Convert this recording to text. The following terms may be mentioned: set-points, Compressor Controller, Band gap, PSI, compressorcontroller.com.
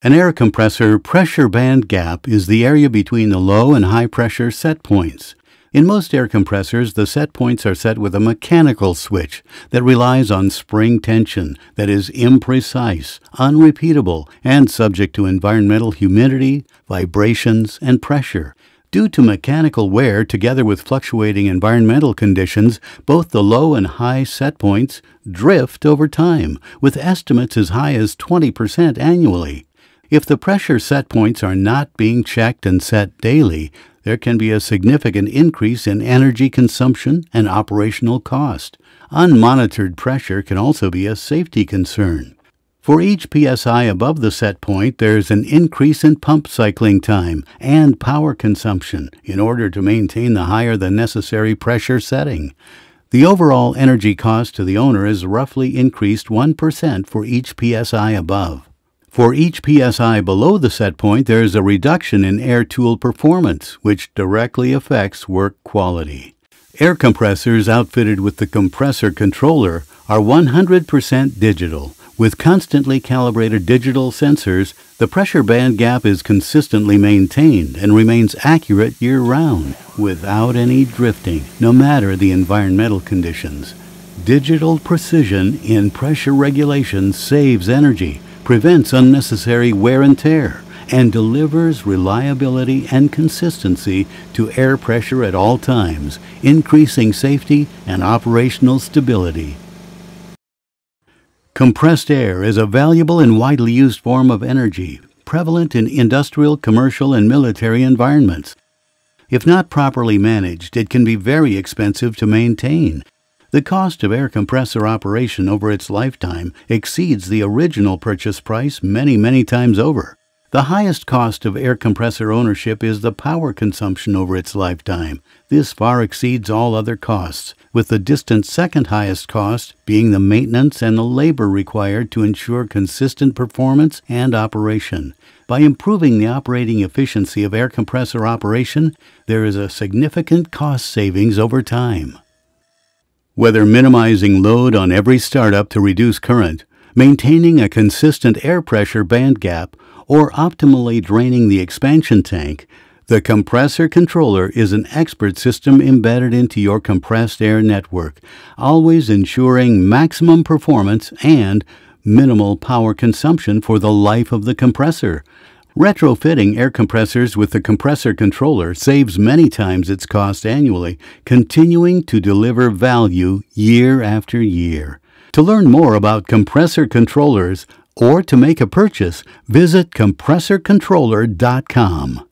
An air compressor pressure band gap is the area between the low and high pressure set points. In most air compressors, the set points are set with a mechanical switch that relies on spring tension that is imprecise, unrepeatable, and subject to environmental humidity, vibrations, and pressure. Due to mechanical wear together with fluctuating environmental conditions, both the low and high set points drift over time, with estimates as high as 20% annually. If the pressure set points are not being checked and set daily, there can be a significant increase in energy consumption and operational cost. Unmonitored pressure can also be a safety concern. For each PSI above the set point, there is an increase in pump cycling time and power consumption in order to maintain the higher than necessary pressure setting. The overall energy cost to the owner is roughly increased 1% for each PSI above. For each PSI below the set point, there is a reduction in air tool performance, which directly affects work quality. Air compressors outfitted with the compressor controller are 100% digital. With constantly calibrated digital sensors, the pressure band gap is consistently maintained and remains accurate year-round, without any drifting, no matter the environmental conditions. Digital precision in pressure regulation saves energy, prevents unnecessary wear and tear, and delivers reliability and consistency to air pressure at all times, increasing safety and operational stability. Compressed air is a valuable and widely used form of energy, prevalent in industrial, commercial, and military environments. If not properly managed, it can be very expensive to maintain. The cost of air compressor operation over its lifetime exceeds the original purchase price many times over. The highest cost of air compressor ownership is the power consumption over its lifetime. This far exceeds all other costs, with the distant second highest cost being the maintenance and the labor required to ensure consistent performance and operation. By improving the operating efficiency of air compressor operation, there is a significant cost savings over time. Whether minimizing load on every startup to reduce current, maintaining a consistent air pressure band gap, or optimally draining the expansion tank, the compressor controller is an expert system embedded into your compressed air network, always ensuring maximum performance and minimal power consumption for the life of the compressor. Retrofitting air compressors with the compressor controller saves many times its cost annually, continuing to deliver value year after year. To learn more about compressor controllers or to make a purchase, visit compressorcontroller.com.